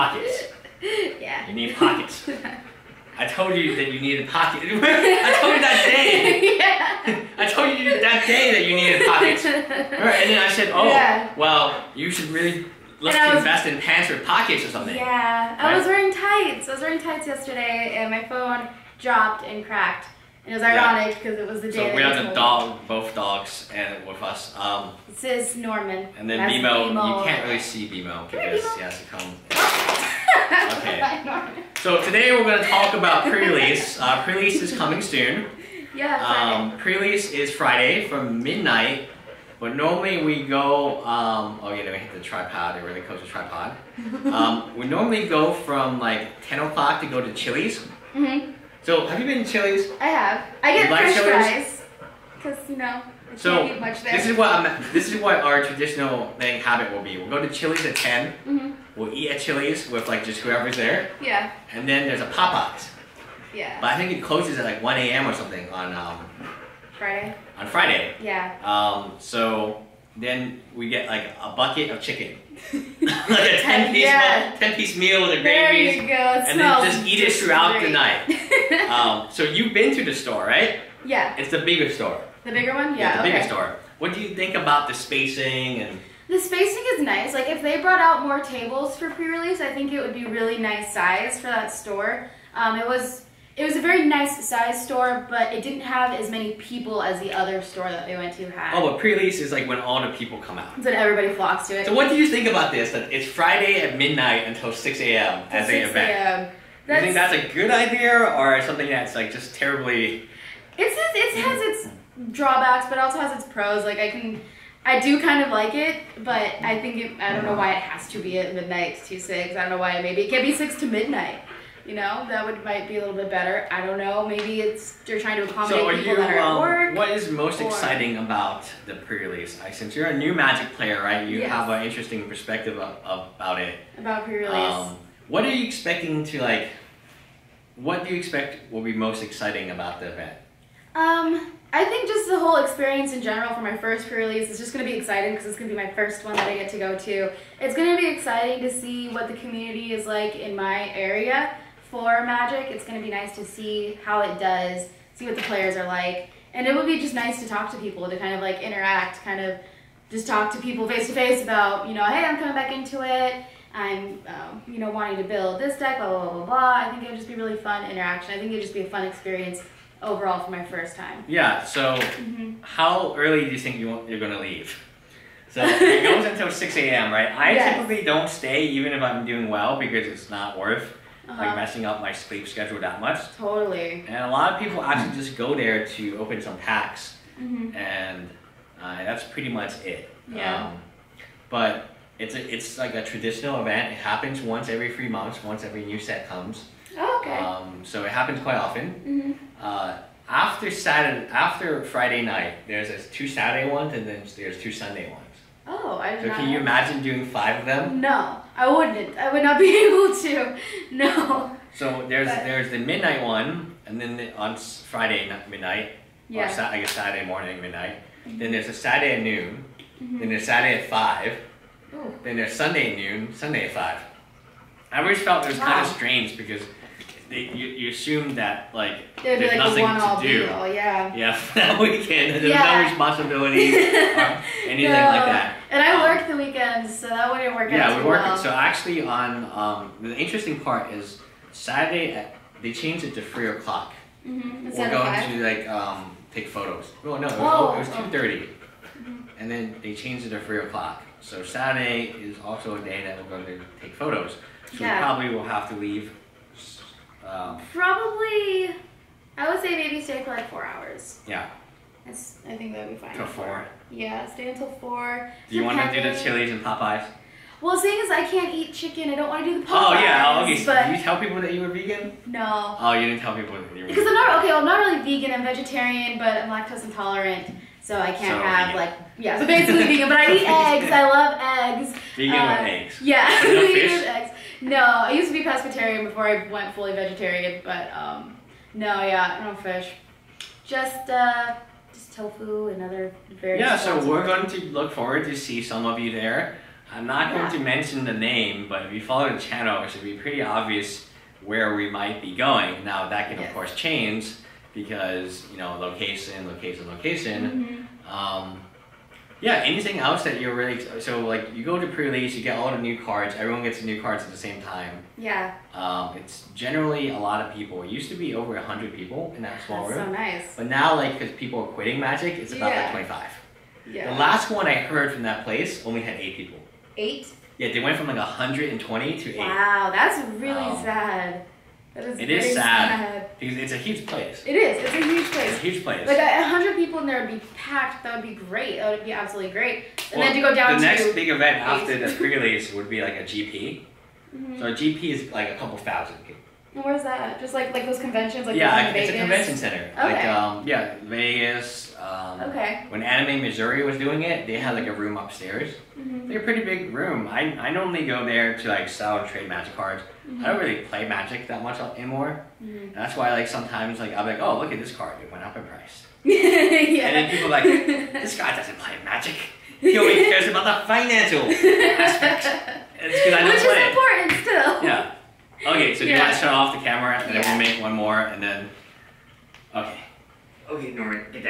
pockets. Yeah. You need pockets. I told you that you needed pockets. I told you that day. Yeah. I told you that day that you needed pockets. Right, and then I said, oh, yeah. Well, you should really invest in pants or pockets or something. Yeah. Right? I was wearing tights. I was wearing tights yesterday, and my phone dropped and cracked. And it was ironic because it was the day. So we had the dog, both dogs, and with us. This is Norman. And then BMO. You can't really see BMO because he has to come. Okay. So today we're going to talk about pre-release. Pre-release is coming soon. Yeah. Pre-release is Friday from midnight, but normally we go. Oh yeah, let me hit the tripod. It really close to the tripod. We normally go from like 10 o'clock to go to Chili's. Mhm. So, have you been to Chili's? I have. I get French fries, because you know, can't eat much there. This is what our traditional habit will be. We'll go to Chili's at 10. Mm-hmm. We'll eat at Chili's with like just whoever's there. Yeah. And then there's a Popeyes. Yeah. But I think it closes at like 1 a.m. or something on Friday. On Friday. Yeah. So then we get like a bucket of chicken. Like a 10-piece meal with a gravy, and then just eat it throughout the night. So you've been to the store, right? Yeah. It's the bigger store. The bigger one? Yeah. The bigger store. What do you think about the spacing? And the spacing is nice. Like if they brought out more tables for pre-release, I think it would be really nice size for that store. It was a very nice size store, but it didn't have as many people as the other store that we went to had. Oh, but pre-release is like when all the people come out. It's when everybody flocks to it. So what do you think about this? That it's Friday at midnight until 6 a.m. as an event. Do you think that's a good idea or something that's like just terribly... It has its drawbacks, but also has its pros. Like I do kind of like it, but I think I don't know why it has to be at midnight to 6. I don't know why. Maybe it can be 6 to midnight. You know, that might be a little bit better. I don't know. Maybe it's they're trying to accommodate people that are at work. What is most exciting about the pre-release? Since you're a new Magic player, right? You have an interesting perspective about it. About pre-release. What are you expecting to like? What do you expect will be most exciting about the event? I think just the whole experience in general for my first pre-release is just going to be exciting because it's going to be my first one that I get to go to. It's going to be exciting to see what the community is like in my area. For Magic, it's going to be nice to see how it does, see what the players are like, and it would be just nice to talk to people, to kind of like interact, kind of just talk to people face to face about, you know, hey, I'm coming back into it, I'm, you know, wanting to build this deck, blah, blah, blah, blah. I think it would just be really fun interaction. I think it would just be a fun experience overall for my first time. Yeah, so how early do you think you're going to leave? So it goes until 6 a.m., right? I typically don't stay even if I'm doing well because it's not worth like messing up my sleep schedule that much. Totally. And a lot of people actually just go there to open some packs, and that's pretty much it. Yeah. But it's like a traditional event. It happens once every 3 months, once every new set comes. Oh, okay. So it happens quite often. After Friday night, there's 2 Saturday ones, and then there's 2 Sunday ones. Oh, I didn't know. So can you imagine doing 5 of them? No, I wouldn't. I would not be able to. No. So there's the midnight one, and then on Friday midnight, or I guess Saturday morning midnight. Then there's a Saturday at noon. Then there's Saturday at 5. Ooh. Then there's Sunday at noon, Sunday at 5. I always felt it was kind of strange because you assume that like there's like nothing to do. Yeah, that weekend there's no responsibilities or anything like that. And I work the weekends, so that wouldn't work out too well. So actually on, the interesting part is Saturday, they changed it to 3 o'clock. We're going to like take photos. Well, no, it was 2:30. And then they changed it to 3 o'clock. So Saturday is also a day that we're going to take photos. So we probably will have to leave. Probably, I would say maybe stay for like 4 hours. Yeah. I think that would be fine. Till 4? Yeah, stay until 4. Do you want to do the Chili's and Popeyes? Well, seeing as I can't eat chicken, I don't want to do the Popeyes. Oh, yeah, okay. So did you tell people that you were vegan? No. Oh, you didn't tell people that you were vegan? Because I'm not really vegan, I'm vegetarian, but I'm lactose intolerant, so I can't have like, so basically vegan, but I eat eggs, I love eggs. Vegan with eggs? Yeah, no vegan with eggs. No, I used to be pescatarian before I went fully vegetarian, but no fish. Just tofu and other various. So we're going to look forward to see some of you there. I'm not going to mention the name, but if you follow the channel, it should be pretty obvious where we might be going. Now that can of course change because, you know, location. Mm-hmm. Yeah, anything else that you're really, so like you go to pre-release, you get all the new cards, everyone gets the new cards at the same time. Yeah. It's generally a lot of people. It used to be over 100 people in that small room. That's so nice. But now, like, because people are quitting Magic, it's about like 25. Yeah. The last one I heard from that place only had 8 people. 8? Yeah, they went from like 120 to 8. Wow, that's really sad. That is it is sad. Because it's a huge place. It is. It's a huge place. It's a huge place. Like 100 people in there would be packed. That would be great. That would be absolutely great. And well, then to go down to the next big event after the pre-release would be like a GP. Mm-hmm. So a GP is like a couple thousand people. Where's that? Just like those conventions, like Vegas? A convention center. Okay. Like Vegas. Okay. When Anime Missouri was doing it, they had like a room upstairs. Mm-hmm. Like a pretty big room. I normally go there to like sell and trade Magic cards. Mm-hmm. I don't really play Magic that much anymore. Mm-hmm. And that's why like sometimes like I'm like, oh, look at this card, it went up in price. And then people are like, this guy doesn't play Magic. He only cares about the financial aspect. It's because I don't play. Which is important still. Yeah. Okay, so do you want to shut off the camera, and then we'll make one more, and then... Okay. Okay, Norman, get that.